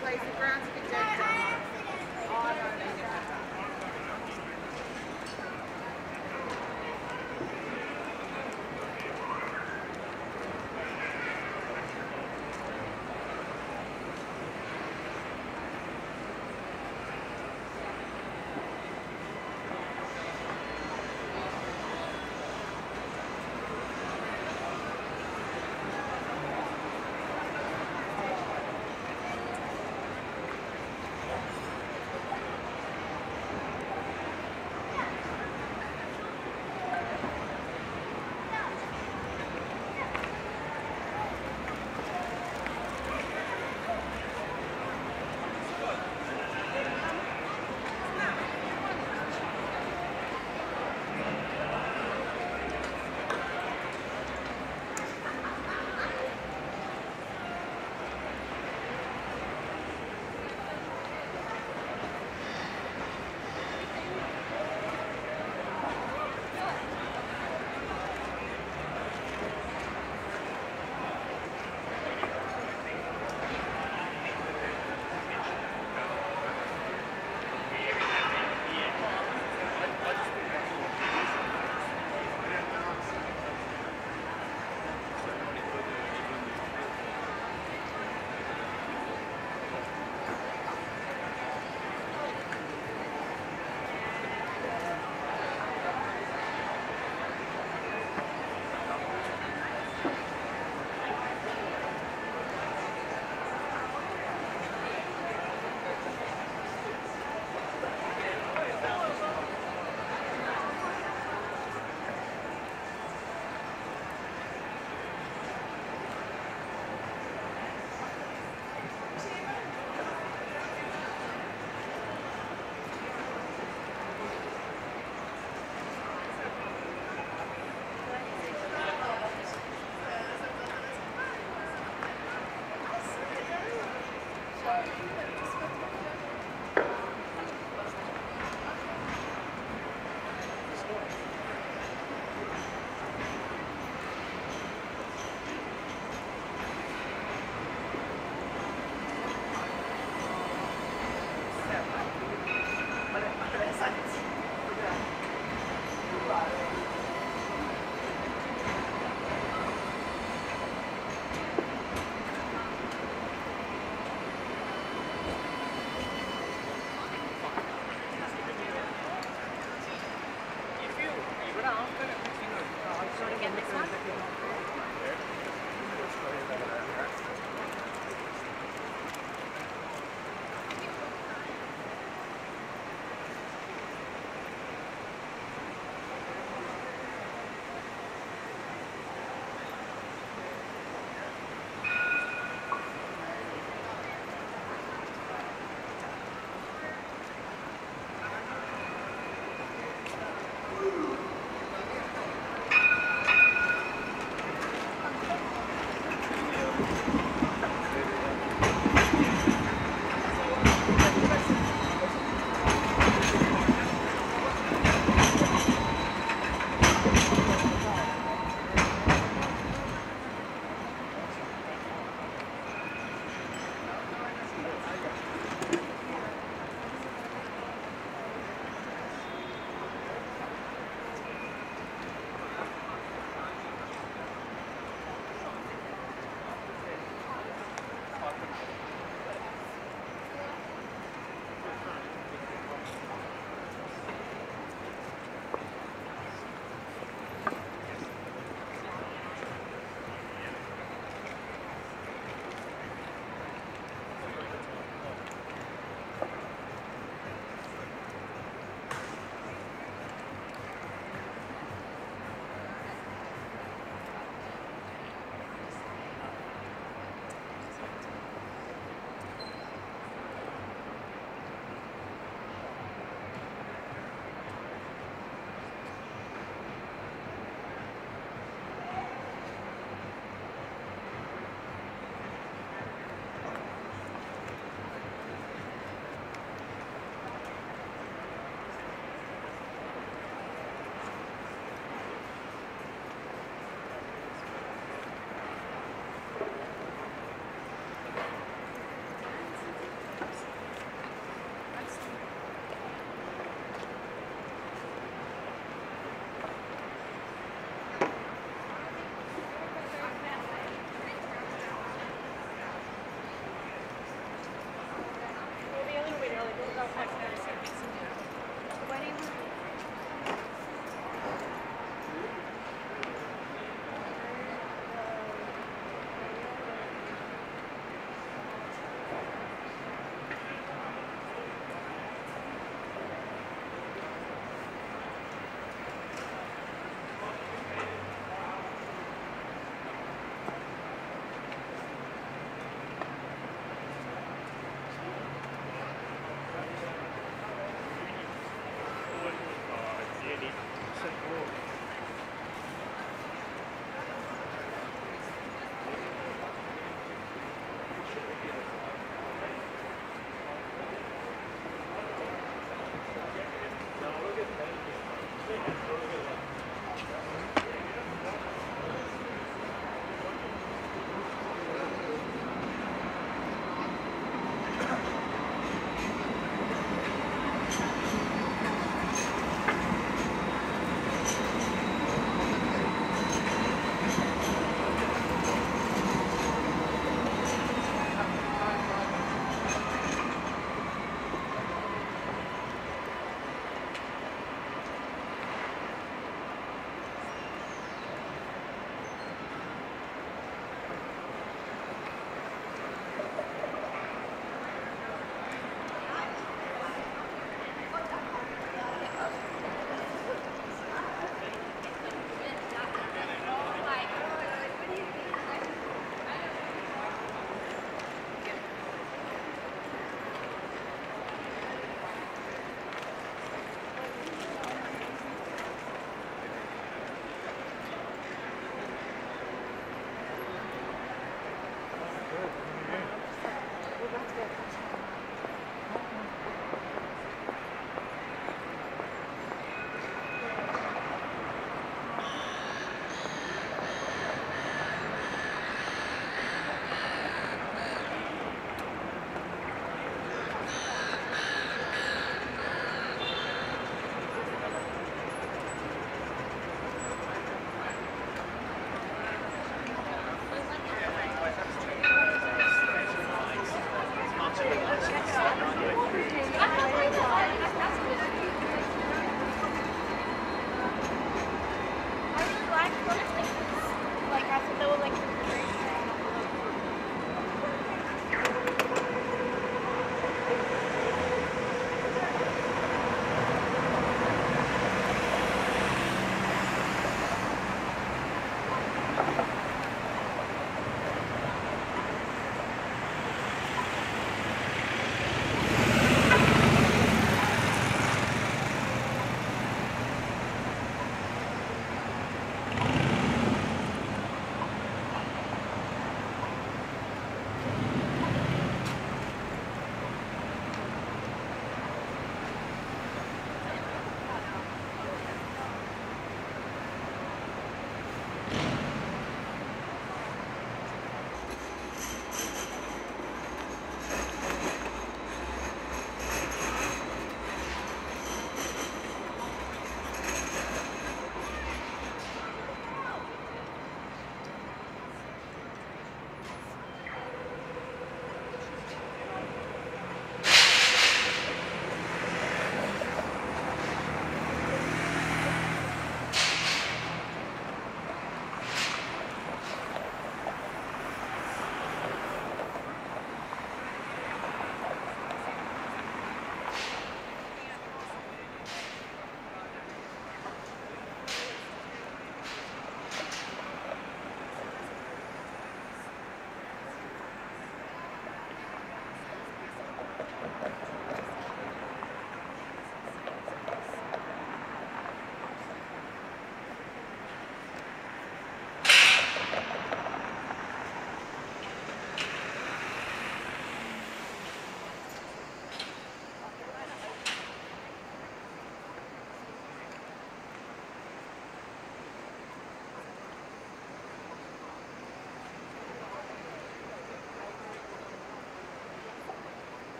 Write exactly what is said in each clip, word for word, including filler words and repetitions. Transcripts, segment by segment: place the grounds can take down. Oh, no, they did that.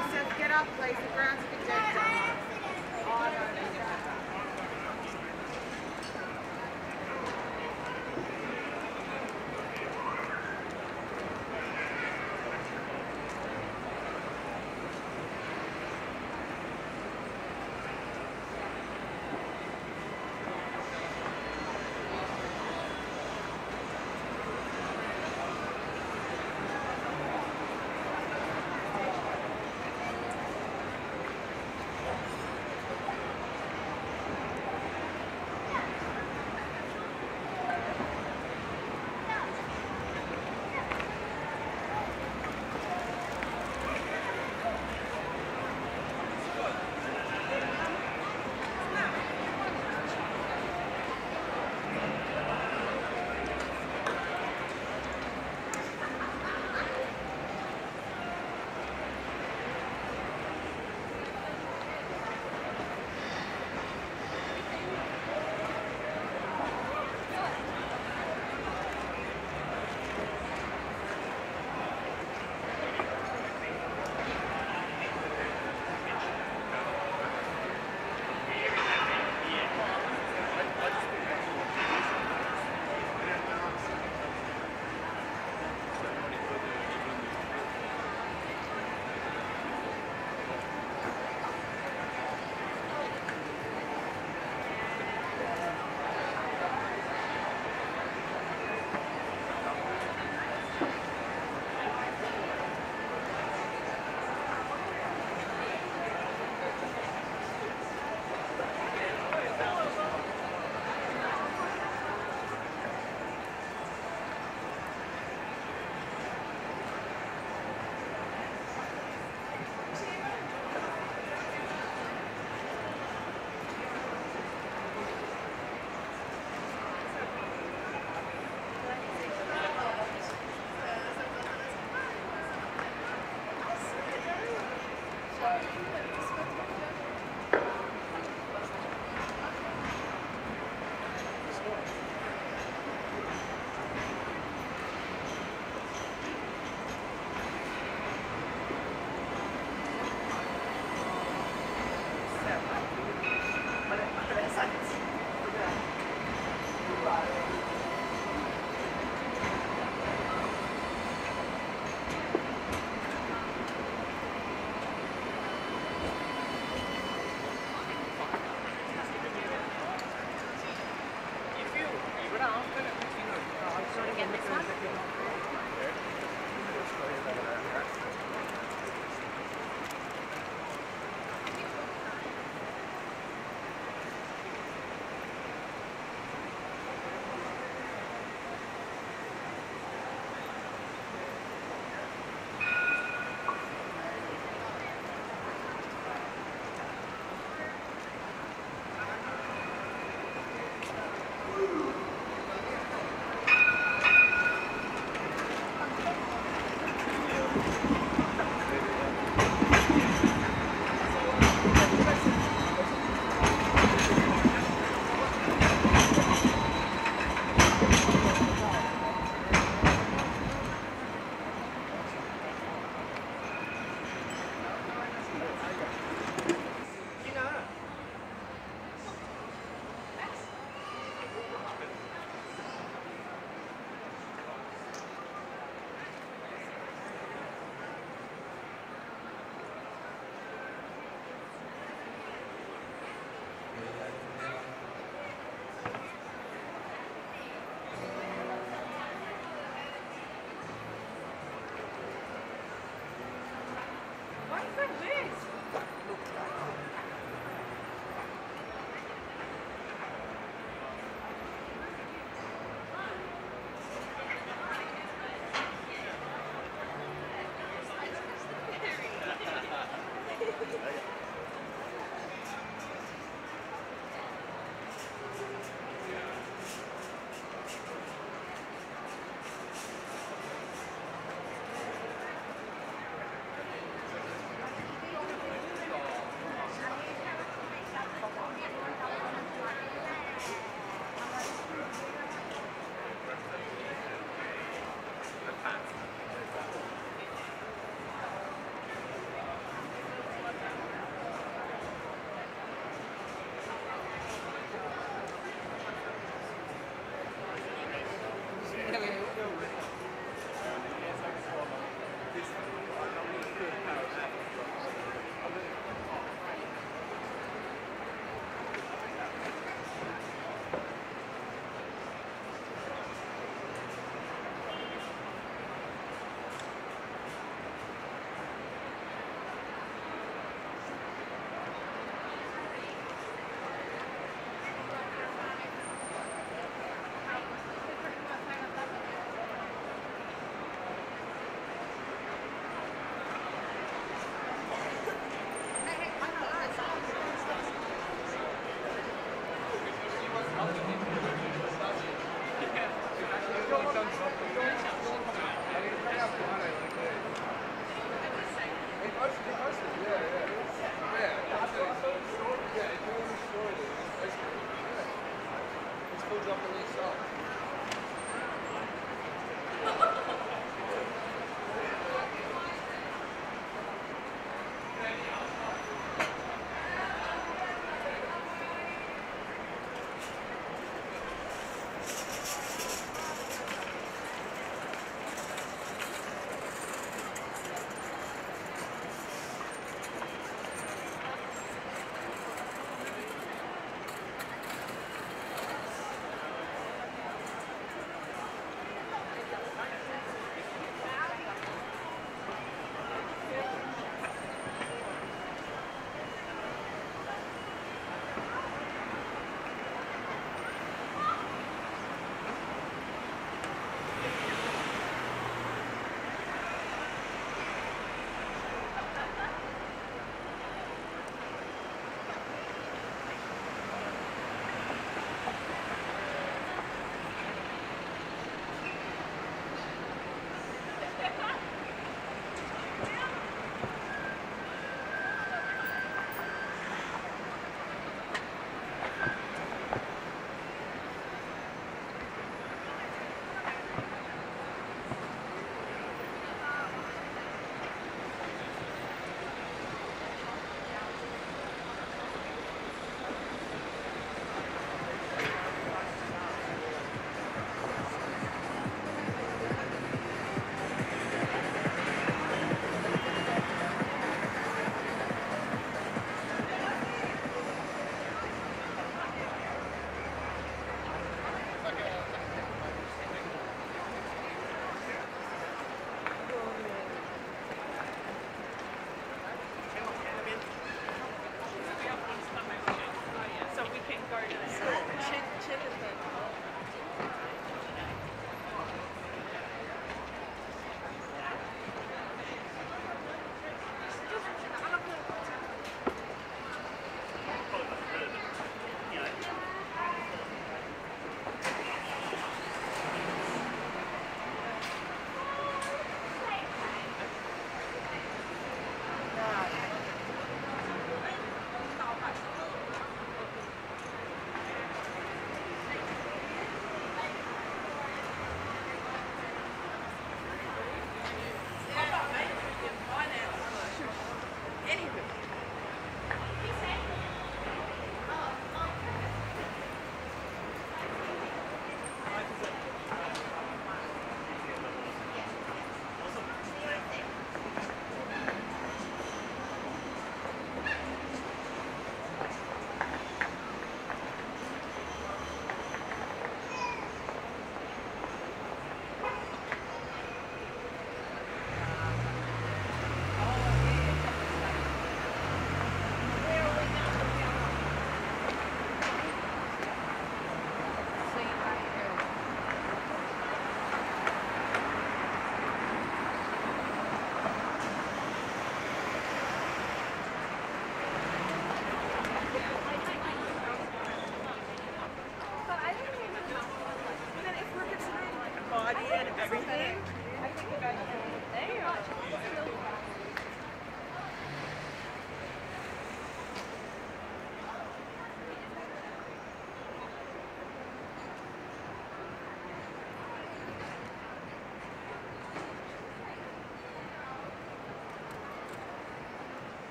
Alex says get up, place the ground's protected. Oh, no, no, no.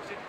Thank you.